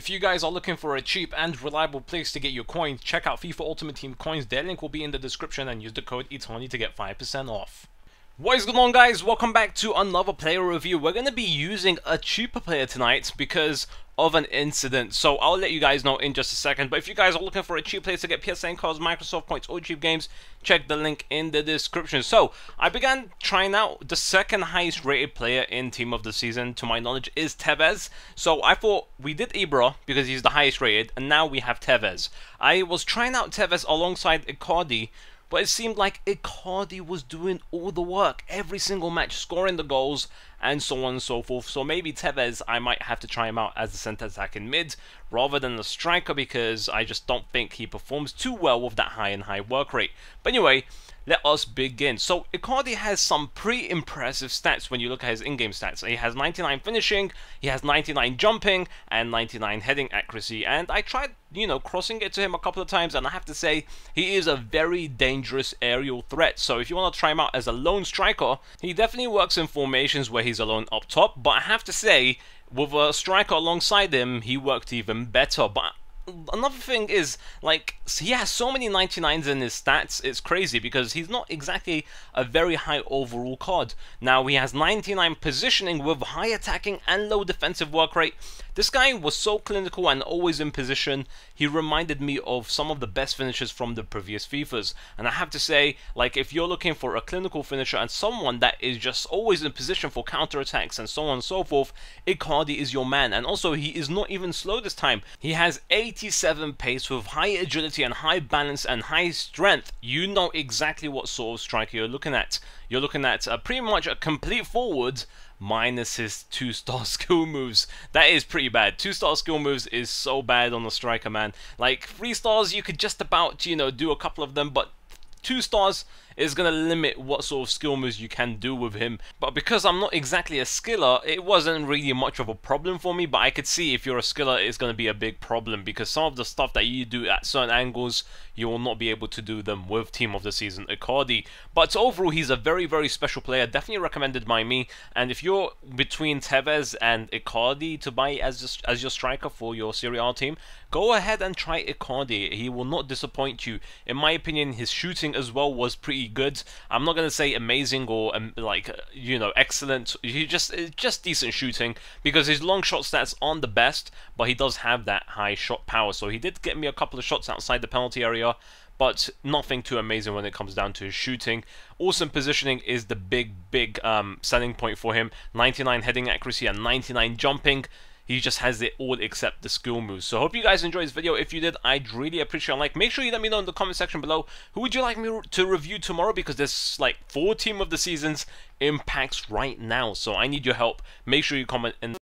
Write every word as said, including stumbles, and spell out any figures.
If you guys are looking for a cheap and reliable place to get your coins, check out FIFA Ultimate Team Coins. Their link will be in the description, and use the code ITANI to get five percent off. What is going on, guys? Welcome back to another player review. We're going to be using a cheaper player tonight because of an incident, so I'll let you guys know in just a second. But if you guys are looking for a cheap place to get P S N cards, Microsoft points, or cheap games, check the link in the description. So I began trying out the second highest rated player in Team of the Season, to my knowledge, is Tevez. So I thought we did Ibra because he's the highest rated, and now we have Tevez. I was trying out Tevez alongside Icardi, but it seemed like Icardi was doing all the work, every single match, scoring the goals, and so on and so forth. So maybe Tevez, I might have to try him out as a centre attack in mid, rather than the striker, because I just don't think he performs too well with that high and high work rate. But anyway, let us begin. So Icardi has some pretty impressive stats when you look at his in-game stats. He has ninety-nine finishing, he has ninety-nine jumping, and ninety-nine heading accuracy. And I tried, you know, crossing it to him a couple of times, and I have to say he is a very dangerous aerial threat. So if you want to try him out as a lone striker, he definitely works in formations where he's alone up top, but I have to say with a striker alongside him, he worked even better. But another thing is, like, he has so many ninety-nines in his stats, it's crazy, because he's not exactly a very high overall card. Now he has ninety-nine positioning with high attacking and low defensive work rate. This guy was so clinical and always in position. He reminded me of some of the best finishers from the previous FIFAs, and I have to say, like, if you're looking for a clinical finisher and someone that is just always in position for counterattacks and so on and so forth, Icardi is your man. And also, he is not even slow this time. He has eighty-seven pace with high agility and high balance and high strength. You know exactly what sort of striker you're looking at. You're looking at uh, pretty much a complete forward, minus his two-star skill moves. That is pretty bad. Two-star skill moves is so bad on the striker, man. Like, three stars, you could just about, you know, do a couple of them, but two stars is going to limit what sort of skill moves you can do with him. But because I'm not exactly a skiller, it wasn't really much of a problem for me, but I could see if you're a skiller, it's going to be a big problem, because some of the stuff that you do at certain angles, you will not be able to do them with Team of the Season Icardi. But overall, he's a very, very special player, definitely recommended by me. And if you're between Tevez and Icardi to buy as, a, as your striker for your Serie A team, go ahead and try Icardi. He will not disappoint you. In my opinion, his shooting as well was pretty good. I'm not going to say amazing or um, like, you know, excellent. He just just decent shooting, because his long shot stats aren't the best, but he does have that high shot power. So he did get me a couple of shots outside the penalty area, but nothing too amazing when it comes down to his shooting. Awesome positioning is the big, big um, selling point for him. ninety-nine heading accuracy and ninety-nine jumping. He just has it all except the skill moves. So hope you guys enjoyed this video. If you did, I'd really appreciate a like. Make sure you let me know in the comment section below, who would you like me to review tomorrow, because there's like four Team of the Seasons impacts right now. So I need your help. Make sure you comment in